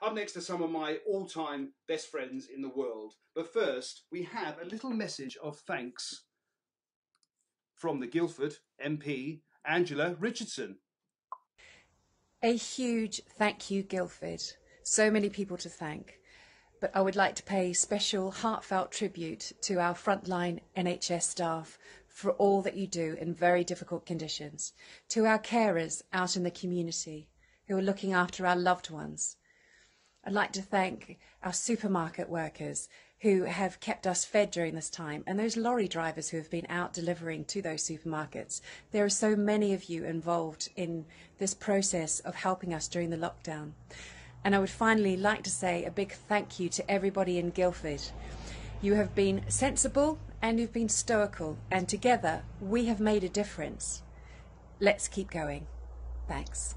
Up next are some of my all-time best friends in the world. But first, we have a little message of thanks from the Guildford MP, Angela Richardson. A huge thank you, Guildford. So many people to thank. But I would like to pay special heartfelt tribute to our frontline NHS staff for all that you do in very difficult conditions, to our carers out in the community who are looking after our loved ones. I'd like to thank our supermarket workers who have kept us fed during this time, and those lorry drivers who have been out delivering to those supermarkets. There are so many of you involved in this process of helping us during the lockdown. And I would finally like to say a big thank you to everybody in Guildford. You have been sensible and you've been stoical, and together we have made a difference. Let's keep going. Thanks.